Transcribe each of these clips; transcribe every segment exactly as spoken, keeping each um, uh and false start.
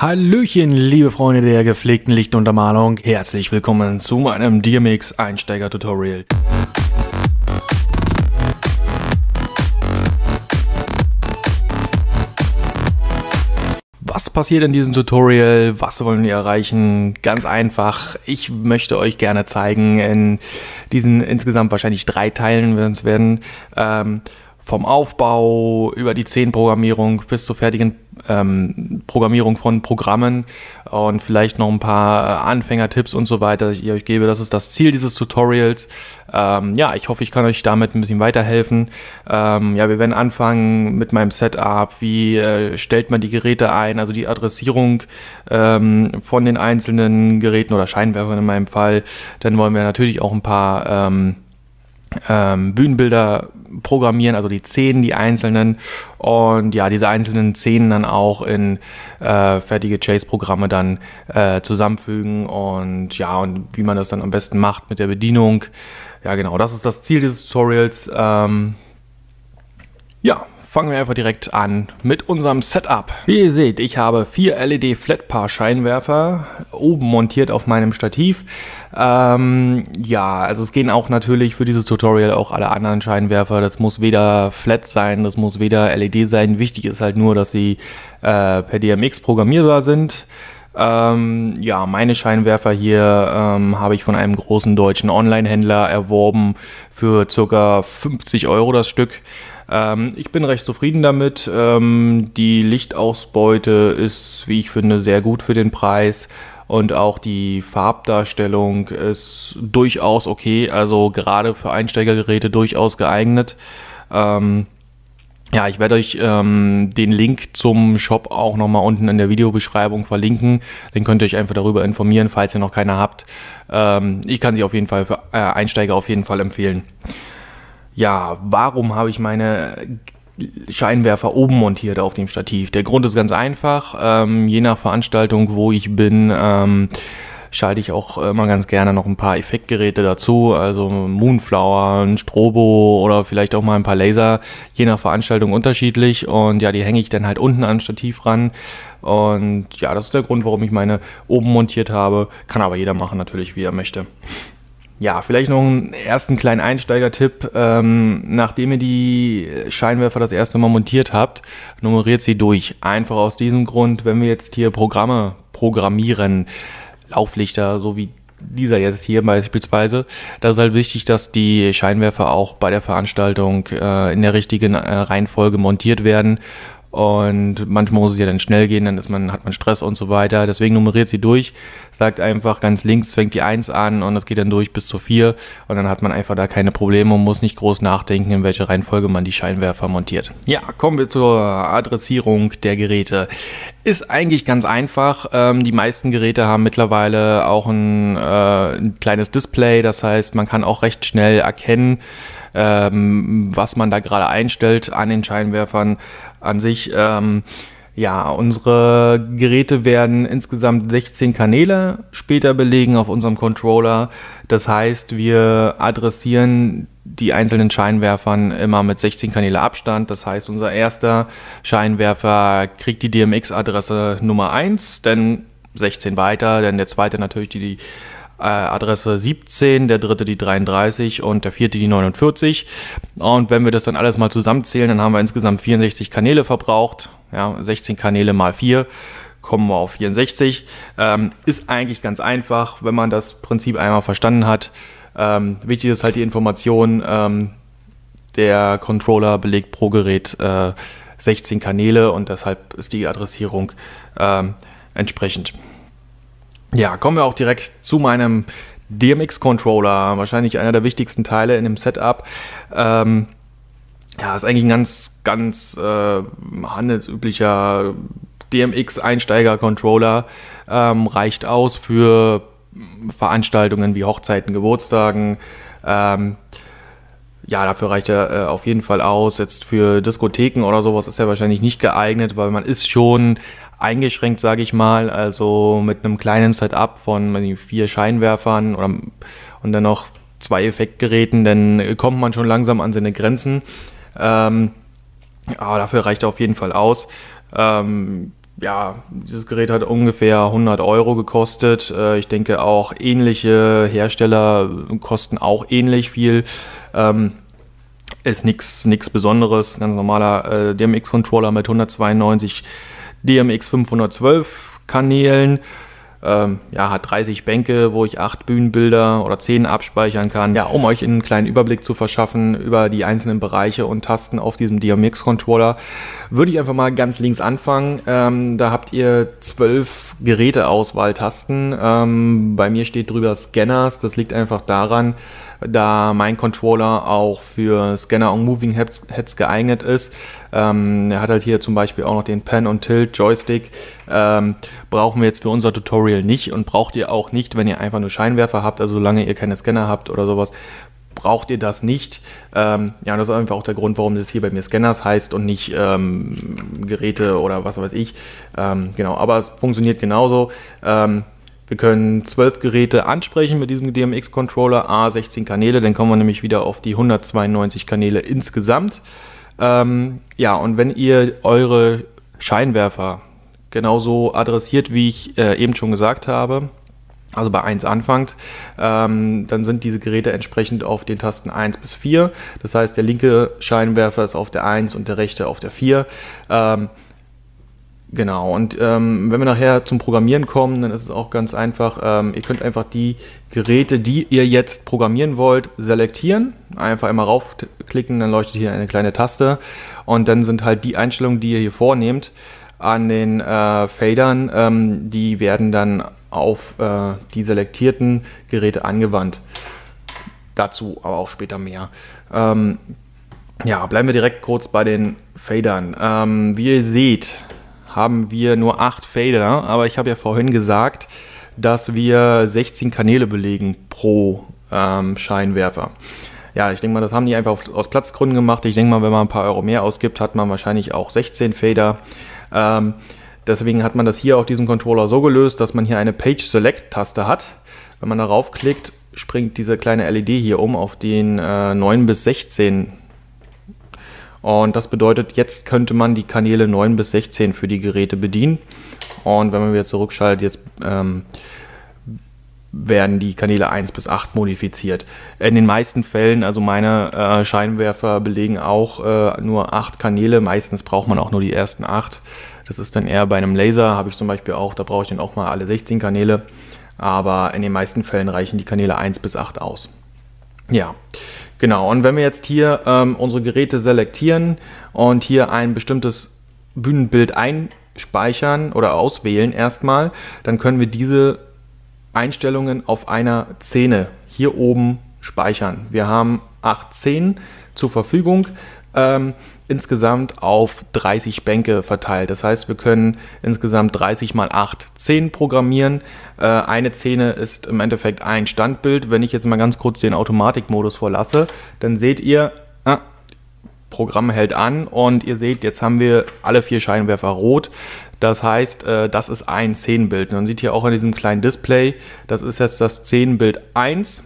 Hallöchen, liebe Freunde der gepflegten Lichtuntermalung, herzlich willkommen zu meinem D M X Einsteiger Tutorial. Was passiert in diesem Tutorial? Was wollen wir erreichen? Ganz einfach, ich möchte euch gerne zeigen, in diesen insgesamt wahrscheinlich drei Teilen werden es werden, ähm, vom Aufbau über die zehn-Programmierung bis zur fertigen ähm, Programmierung von Programmen und vielleicht noch ein paar Anfängertipps und so weiter, die ich euch gebe. Das ist das Ziel dieses Tutorials. Ähm, ja, ich hoffe, ich kann euch damit ein bisschen weiterhelfen. Ähm, ja, wir werden anfangen mit meinem Setup. Wie äh, stellt man die Geräte ein? Also die Adressierung ähm, von den einzelnen Geräten oder Scheinwerfern in meinem Fall. Dann wollen wir natürlich auch ein paar ähm, ähm, Bühnenbilder programmieren, also die Szenen, die einzelnen, und ja, diese einzelnen Szenen dann auch in äh, fertige Chase-Programme dann äh, zusammenfügen und ja, und wie man das dann am besten macht mit der Bedienung. Ja, genau, das ist das Ziel dieses Tutorials. Ähm, ja, fangen wir einfach direkt an mit unserem Setup. Wie ihr seht, ich habe vier L E D-Flat-Par Scheinwerfer oben montiert auf meinem Stativ. Ähm, ja, also es gehen auch natürlich für dieses Tutorial auch alle anderen Scheinwerfer. Das muss weder Flat sein, das muss weder L E D sein. Wichtig ist halt nur, dass sie äh, per D M X programmierbar sind. Ähm, ja, meine Scheinwerfer hier ähm, habe ich von einem großen deutschen Online-Händler erworben für ca. fünfzig Euro das Stück. Ähm, ich bin recht zufrieden damit. Ähm, die Lichtausbeute ist, wie ich finde, sehr gut für den Preis. Und auch die Farbdarstellung ist durchaus okay. Also gerade für Einsteigergeräte durchaus geeignet. Ähm, Ja, ich werde euch ähm, den Link zum Shop auch nochmal unten in der Videobeschreibung verlinken. Den könnt ihr euch einfach darüber informieren, falls ihr noch keine habt. Ähm, ich kann sie auf jeden Fall für äh, Einsteiger auf jeden Fall empfehlen. Ja, warum habe ich meine Scheinwerfer oben montiert auf dem Stativ? Der Grund ist ganz einfach. Ähm, je nach Veranstaltung, wo ich bin, ähm, schalte ich auch immer ganz gerne noch ein paar Effektgeräte dazu, also Moonflower, ein Strobo oder vielleicht auch mal ein paar Laser, je nach Veranstaltung unterschiedlich, und ja, die hänge ich dann halt unten an Stativ ran, und ja, das ist der Grund, warum ich meine oben montiert habe. Kann aber jeder machen natürlich, wie er möchte. Ja, vielleicht noch einen ersten kleinen Einsteigertipp. Ähm, nachdem ihr die Scheinwerfer das erste Mal montiert habt, nummeriert sie durch. Einfach aus diesem Grund, wenn wir jetzt hier Programme programmieren, Lauflichter, so wie dieser jetzt hier beispielsweise. Da ist halt wichtig, dass die Scheinwerfer auch bei der Veranstaltung äh, in der richtigen äh, Reihenfolge montiert werden. Und manchmal muss es ja dann schnell gehen, dann ist man, hat man Stress und so weiter. Deswegen nummeriert sie durch, sagt einfach ganz links fängt die eins an und das geht dann durch bis zur vier. Und dann hat man einfach da keine Probleme und muss nicht groß nachdenken, in welcher Reihenfolge man die Scheinwerfer montiert. Ja, kommen wir zur Adressierung der Geräte. Ist eigentlich ganz einfach. Ähm, die meisten Geräte haben mittlerweile auch ein, äh, ein kleines Display. Das heißt, man kann auch recht schnell erkennen, ähm, was man da gerade einstellt an den Scheinwerfern an sich. Ähm, ja, unsere Geräte werden insgesamt sechzehn Kanäle später belegen auf unserem Controller. Das heißt, wir adressieren die einzelnen Scheinwerfern immer mit sechzehn Kanäle Abstand. Das heißt, unser erster Scheinwerfer kriegt die D M X-Adresse Nummer eins, dann sechzehn weiter, dann der zweite natürlich die, die äh, Adresse siebzehn, der dritte die dreiunddreißig und der vierte die neunundvierzig. Und wenn wir das dann alles mal zusammenzählen, dann haben wir insgesamt vierundsechzig Kanäle verbraucht. Ja, sechzehn Kanäle mal vier. Kommen wir auf vierundsechzig. Ähm, ist eigentlich ganz einfach, wenn man das Prinzip einmal verstanden hat. Ähm, wichtig ist halt die Information, ähm, der Controller belegt pro Gerät äh, sechzehn Kanäle und deshalb ist die Adressierung ähm, entsprechend. Ja, kommen wir auch direkt zu meinem D M X-Controller, wahrscheinlich einer der wichtigsten Teile in dem Setup. Ähm, ja, ist eigentlich ein ganz, ganz äh, handelsüblicher D M X-Einsteiger-Controller, ähm, reicht aus für Veranstaltungen wie Hochzeiten, Geburtstagen. Ähm, ja, dafür reicht er äh, auf jeden Fall aus. Jetzt für Diskotheken oder sowas ist er wahrscheinlich nicht geeignet, weil man ist schon eingeschränkt, sage ich mal. Also mit einem kleinen Setup von vier Scheinwerfern oder, und dann noch zwei Effektgeräten, dann kommt man schon langsam an seine Grenzen. Ähm, aber dafür reicht er auf jeden Fall aus. Ähm, ja, dieses Gerät hat ungefähr hundert Euro gekostet. Ich denke auch ähnliche Hersteller kosten auch ähnlich viel. Ist nichts Besonderes, ganz normaler D M X-Controller mit hundertzweiundneunzig D M X fünfhundertzwölf Kanälen. Ähm, ja, hat dreißig Bänke, wo ich acht Bühnenbilder oder zehn abspeichern kann. Ja, um euch einen kleinen Überblick zu verschaffen über die einzelnen Bereiche und Tasten auf diesem D M X-Controller, würde ich einfach mal ganz links anfangen. Ähm, da habt ihr zwölf Geräteauswahltasten. Ähm, bei mir steht drüber Scanners. Das liegt einfach daran, da mein Controller auch für Scanner und Moving Heads, Heads geeignet ist. Ähm, er hat halt hier zum Beispiel auch noch den Pen und Tilt Joystick. Ähm, brauchen wir jetzt für unser Tutorial nicht und braucht ihr auch nicht, wenn ihr einfach nur Scheinwerfer habt. Also solange ihr keine Scanner habt oder sowas, braucht ihr das nicht. Ähm, ja, das ist einfach auch der Grund, warum das hier bei mir Scanners heißt und nicht ähm, Geräte oder was weiß ich. Ähm, genau, aber es funktioniert genauso. Ähm, Wir können zwölf Geräte ansprechen mit diesem D M X-Controller, A sechzehn Kanäle, dann kommen wir nämlich wieder auf die hundertzweiundneunzig Kanäle insgesamt. Ähm, ja, und wenn ihr eure Scheinwerfer genauso adressiert, wie ich äh, eben schon gesagt habe, also bei eins anfangt, ähm, dann sind diese Geräte entsprechend auf den Tasten eins bis vier. Das heißt, der linke Scheinwerfer ist auf der eins und der rechte auf der vier. Ähm, Genau, und ähm, wenn wir nachher zum Programmieren kommen, dann ist es auch ganz einfach. Ähm, ihr könnt einfach die Geräte, die ihr jetzt programmieren wollt, selektieren. Einfach einmal raufklicken, dann leuchtet hier eine kleine Taste. Und dann sind halt die Einstellungen, die ihr hier vornehmt, an den äh, Fadern, ähm, die werden dann auf äh, die selektierten Geräte angewandt. Dazu aber auch später mehr. Ähm, ja, bleiben wir direkt kurz bei den Fadern. Ähm, wie ihr seht, haben wir nur acht Fader, aber ich habe ja vorhin gesagt, dass wir sechzehn Kanäle belegen pro ähm, Scheinwerfer. Ja, ich denke mal, das haben die einfach aus Platzgründen gemacht. Ich denke mal, wenn man ein paar Euro mehr ausgibt, hat man wahrscheinlich auch sechzehn Fader. Ähm, deswegen hat man das hier auf diesem Controller so gelöst, dass man hier eine Page Select Taste hat. Wenn man darauf klickt, springt diese kleine L E D hier um auf den äh, neun bis sechzehn. Und das bedeutet, jetzt könnte man die Kanäle neun bis sechzehn für die Geräte bedienen. Und wenn man wieder zurückschaltet, jetzt ähm, werden die Kanäle eins bis acht modifiziert. In den meisten Fällen, also meine äh, Scheinwerfer belegen auch äh, nur acht Kanäle. Meistens braucht man auch nur die ersten acht. Das ist dann eher bei einem Laser, habe ich zum Beispiel auch, da brauche ich dann auch mal alle sechzehn Kanäle. Aber in den meisten Fällen reichen die Kanäle eins bis acht aus. Ja, genau. Und wenn wir jetzt hier ähm, unsere Geräte selektieren und hier ein bestimmtes Bühnenbild einspeichern oder auswählen erstmal, dann können wir diese Einstellungen auf einer Szene hier oben speichern. Wir haben acht Szenen zur Verfügung, ähm, insgesamt auf dreißig Bänke verteilt. Das heißt, wir können insgesamt dreißig mal acht Szenen programmieren. Äh, eine Szene ist im Endeffekt ein Standbild. Wenn ich jetzt mal ganz kurz den Automatikmodus vorlasse, dann seht ihr, ah, Programm hält an und ihr seht, jetzt haben wir alle vier Scheinwerfer rot. Das heißt, äh, das ist ein Szenenbild. Man sieht hier auch in diesem kleinen Display, das ist jetzt das Szenenbild eins,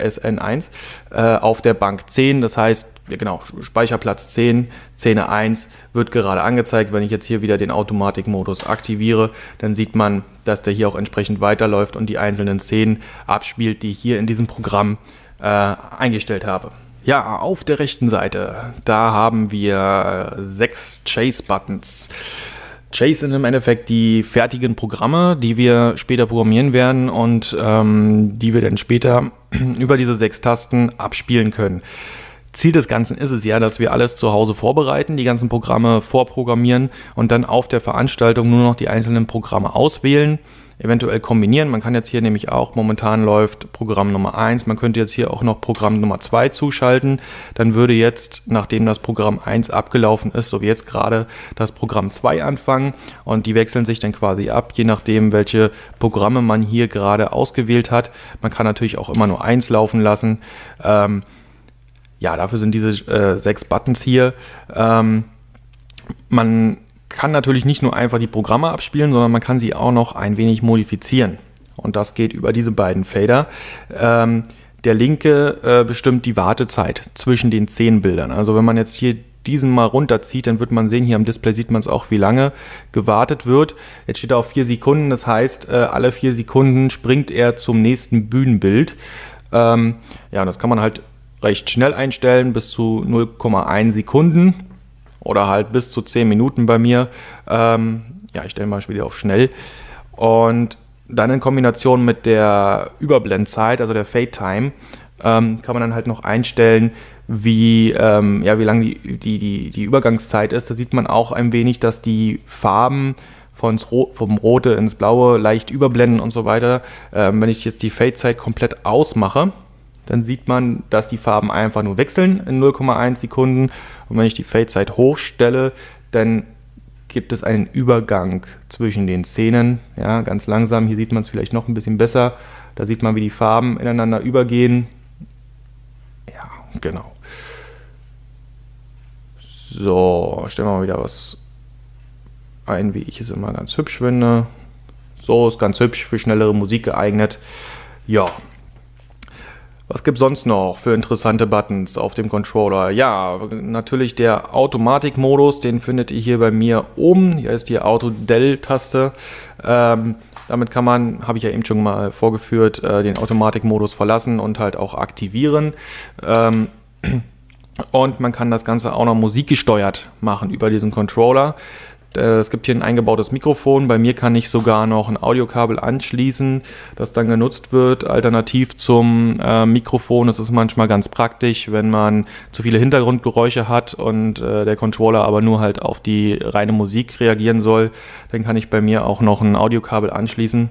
S N eins, äh, auf der Bank zehn. Das heißt, genau, Speicherplatz zehn, Szene eins wird gerade angezeigt. Wenn ich jetzt hier wieder den Automatikmodus aktiviere, dann sieht man, dass der hier auch entsprechend weiterläuft und die einzelnen Szenen abspielt, die ich hier in diesem Programm äh, eingestellt habe. Ja, auf der rechten Seite, da haben wir sechs Chase-Buttons. Chase sind im Endeffekt die fertigen Programme, die wir später programmieren werden und ähm, die wir dann später über diese sechs Tasten abspielen können. Ziel des Ganzen ist es ja, dass wir alles zu Hause vorbereiten, die ganzen Programme vorprogrammieren und dann auf der Veranstaltung nur noch die einzelnen Programme auswählen, eventuell kombinieren. Man kann jetzt hier nämlich auch, momentan läuft Programm Nummer eins, man könnte jetzt hier auch noch Programm Nummer zwei zuschalten. Dann würde jetzt, nachdem das Programm eins abgelaufen ist, so wie jetzt gerade, das Programm zwei anfangen und die wechseln sich dann quasi ab, je nachdem, welche Programme man hier gerade ausgewählt hat. Man kann natürlich auch immer nur eins laufen lassen. Ähm, Ja, dafür sind diese äh, sechs Buttons hier. Ähm, man kann natürlich nicht nur einfach die Programme abspielen, sondern man kann sie auch noch ein wenig modifizieren. Und das geht über diese beiden Fader. Ähm, der linke äh, bestimmt die Wartezeit zwischen den Szenenbildern. Also wenn man jetzt hier diesen mal runterzieht, dann wird man sehen, hier am Display sieht man es auch, wie lange gewartet wird. Jetzt steht er auf vier Sekunden, das heißt, alle vier Sekunden springt er zum nächsten Bühnenbild. Ähm, ja, das kann man halt recht schnell einstellen, bis zu null Komma eins Sekunden oder halt bis zu zehn Minuten bei mir. Ähm, ja, ich stelle mal wieder auf schnell. Und dann in Kombination mit der Überblendzeit, also der Fade Time, ähm, kann man dann halt noch einstellen, wie, ähm, ja, wie lang die, die, die, die Übergangszeit ist. Da sieht man auch ein wenig, dass die Farben vom Rote ins Blaue leicht überblenden und so weiter. Ähm, wenn ich jetzt die Fade-Zeit komplett ausmache, dann sieht man, dass die Farben einfach nur wechseln in null Komma eins Sekunden. Und wenn ich die Fade-Zeit hochstelle, dann gibt es einen Übergang zwischen den Szenen. Ja, ganz langsam, hier sieht man es vielleicht noch ein bisschen besser. Da sieht man, wie die Farben ineinander übergehen. Ja, genau. So, stellen wir mal wieder was ein, wie ich es immer ganz hübsch finde. So, ist ganz hübsch, für schnellere Musik geeignet. Ja. Was gibt es sonst noch für interessante Buttons auf dem Controller? Ja, natürlich der Automatikmodus, den findet ihr hier bei mir oben. Hier ist die Auto-Del-Taste. Ähm, damit kann man, habe ich ja eben schon mal vorgeführt, äh, den Automatikmodus verlassen und halt auch aktivieren. Ähm, und man kann das Ganze auch noch musikgesteuert machen über diesen Controller. Es gibt hier ein eingebautes Mikrofon. Bei mir kann ich sogar noch ein Audiokabel anschließen, das dann genutzt wird, alternativ zum äh, Mikrofon. Das ist manchmal ganz praktisch, wenn man zu viele Hintergrundgeräusche hat und äh, der Controller aber nur halt auf die reine Musik reagieren soll. Dann kann ich bei mir auch noch ein Audiokabel anschließen.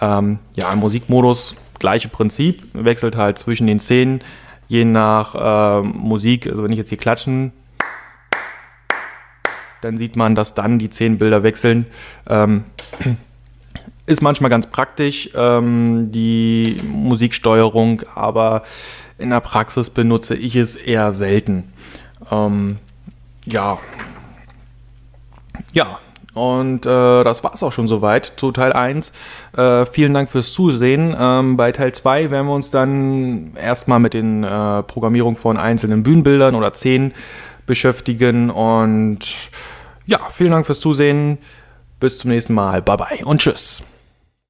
Ähm, ja, im Musikmodus gleiche Prinzip, wechselt halt zwischen den Szenen, je nach äh, Musik. Also wenn ich jetzt hier klatschen, dann sieht man, dass dann die zehn Bilder wechseln. Ähm, ist manchmal ganz praktisch, ähm, die Musiksteuerung, aber in der Praxis benutze ich es eher selten. Ähm, ja, ja. Und äh, das war es auch schon soweit zu Teil eins. Äh, vielen Dank fürs Zusehen. Ähm, bei Teil zwei werden wir uns dann erstmal mit den äh, Programmierung von einzelnen Bühnenbildern oder Szenen beschäftigen. Und ja, vielen Dank fürs Zusehen. Bis zum nächsten Mal. Bye bye und tschüss.